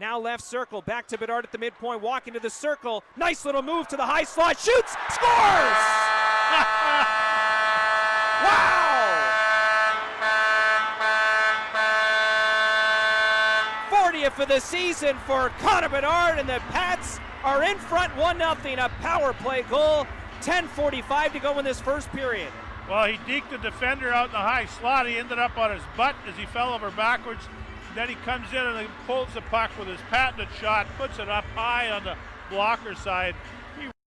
Now left circle, back to Bedard at the midpoint, walking to the circle. Nice little move to the high slot, shoots, scores! Wow! 40th of the season for Connor Bedard, and the Pats are in front 1-0, a power play goal. 10:45 to go in this first period. Well, he deked the defender out in the high slot. He ended up on his butt as he fell over backwards. Then he comes in and he pulls the puck with his patented shot, puts it up high on the blocker side.